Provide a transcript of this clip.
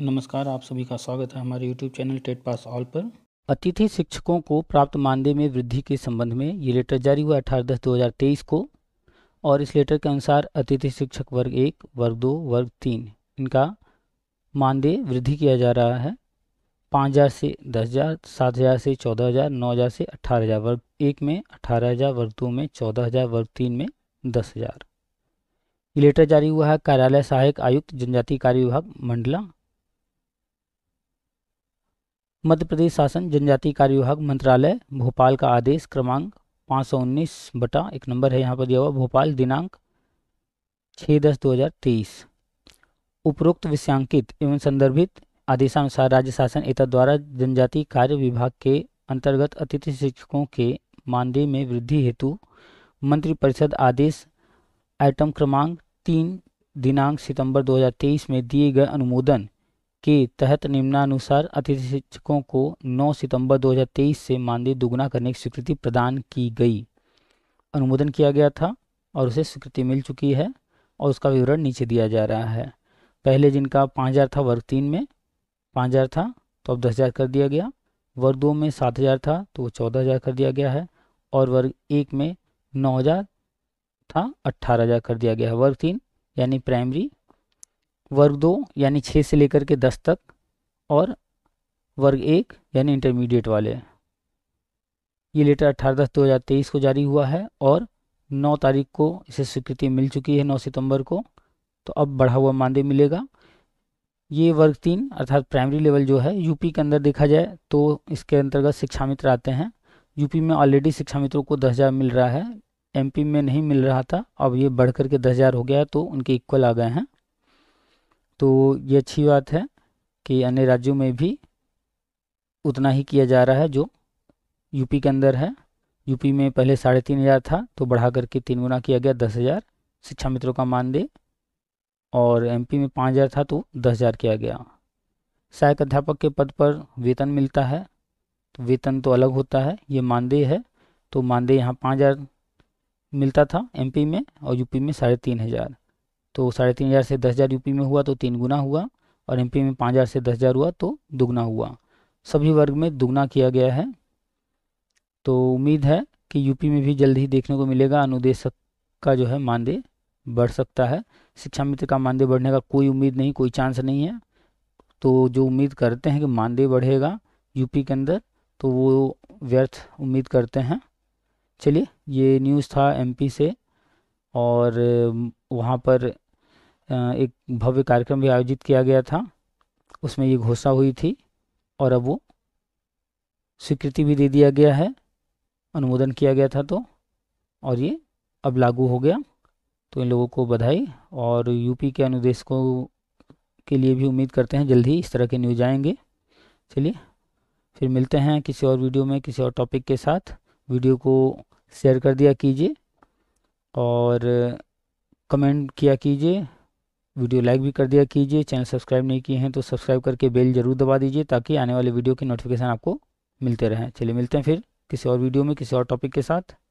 नमस्कार, आप सभी का स्वागत है हमारे YouTube channel TET pass all पर। अतिथि शिक्षकों को प्राप्त मानदेय में वृद्धि के संबंध में ये लेटर जारी हुआ 18/10/2023 को, और इस लेटर के अनुसार अतिथि शिक्षक वर्ग 1, वर्ग 2, वर्ग 3 इनका मानदेय वृद्धि किया जा रहा है 5000 से 10000, 7000 से 14000, 9000 से 18000, वर्ग 1 में 18000, वर्ग 2 में 14000, वर्ग 3 में 10000। ये लेटर जारी हुआ है कार्यालय सहायक आयुक्त जनजातीय कार्य विभाग मंडला, मध्य प्रदेश शासन जनजातीय कार्य विभाग मंत्रालय भोपाल का आदेश क्रमांक 519/1 नंबर है यहाँ पर दिया हुआ, भोपाल, दिनांक 6/10/2023। उपरोक्त विषयांकित एवं संदर्भित आदेशानुसार राज्य शासन एतद् द्वारा जनजातीय कार्य विभाग के अंतर्गत अतिथि शिक्षकों के मानदेय में वृद्धि हेतु मंत्रिपरिषद आदेश आइटम क्रमांक 3 दिनांक सितंबर 2023 में दिए गए अनुमोदन के तहत निम्नानुसार अतिथि शिक्षकों को 9 सितंबर 2023 से मानदेय दोगुना करने की स्वीकृति प्रदान की गई। अनुमोदन किया गया था और उसे स्वीकृति मिल चुकी है और उसका विवरण नीचे दिया जा रहा है। पहले जिनका 5000 था वर्ग 3 में 5000 था तो अब 10000 कर दिया गया, वर्ग 2 में 7000 था तो वो 14000 कर दिया गया है, और वर्ग 1 में 9000 था 18000 कर दिया गया है। वर्ग 3 यानी प्राइमरी, वर्ग 2 यानी 6 से लेकर के 10 तक, और वर्ग 1 यानी इंटरमीडिएट वाले। ये लेटर 18/10/2023 को जारी हुआ है और 9 तारीख को इसे स्वीकृति मिल चुकी है 9 सितंबर को, तो अब बढ़ा हुआ मानदेय मिलेगा। ये वर्ग 3 अर्थात प्राइमरी लेवल जो है यूपी के अंदर देखा जाए तो इसके अंतर्गत शिक्षा मित्र आते हैं। यूपी में ऑलरेडी शिक्षा मित्रों को 10,000 मिल रहा है, एमपी में नहीं मिल रहा था, अब ये बढ़ करके 10,000 हो गया है तो उनके इक्वल आ गए हैं। तो ये अच्छी बात है कि अन्य राज्यों में भी उतना ही किया जा रहा है जो यूपी के अंदर है। यूपी में पहले 3500 था तो बढ़ा करके 3 गुना किया गया 10,000 शिक्षा मित्रों का मानदेय, और एमपी में 5000 था तो 10,000 किया गया। सहायक अध्यापक के पद पर वेतन मिलता है तो वेतन तो अलग होता है, ये मानदेय है तो मानदेय यहाँ 5000 मिलता था एमपी में और यूपी में 3500, तो 3500 से 10,000 यूपी में हुआ तो 3 गुना हुआ, और एमपी में 5000 से 10,000 हुआ तो 2 गुना हुआ। सभी वर्ग में 2 गुना किया गया है। तो उम्मीद है कि यूपी में भी जल्द ही देखने को मिलेगा अनुदेशक का जो है मानदेय बढ़ सकता है। शिक्षा मित्र का मानदेय बढ़ने का कोई उम्मीद नहीं, कोई चांस नहीं है। तो जो उम्मीद करते हैं कि मानदेय बढ़ेगा यूपी के अंदर तो वो व्यर्थ उम्मीद करते हैं। चलिए, ये न्यूज़ था एमपी से, और वहाँ पर एक भव्य कार्यक्रम भी आयोजित किया गया था, उसमें ये घोषणा हुई थी और अब वो स्वीकृति भी दे दिया गया है। अनुमोदन किया गया था तो, और ये अब लागू हो गया, तो इन लोगों को बधाई। और यूपी के अनुदेशकों के लिए भी उम्मीद करते हैं जल्द ही इस तरह के न्यूज़ आएंगे। चलिए, फिर मिलते हैं किसी और वीडियो में किसी और टॉपिक के साथ। वीडियो को शेयर कर दिया कीजिए और कमेंट किया कीजिए, वीडियो लाइक भी कर दिया कीजिए। चैनल सब्सक्राइब नहीं किए हैं तो सब्सक्राइब करके बेल जरूर दबा दीजिए ताकि आने वाले वीडियो के नोटिफिकेशन आपको मिलते रहें। चलिए, मिलते हैं फिर किसी और वीडियो में किसी और टॉपिक के साथ।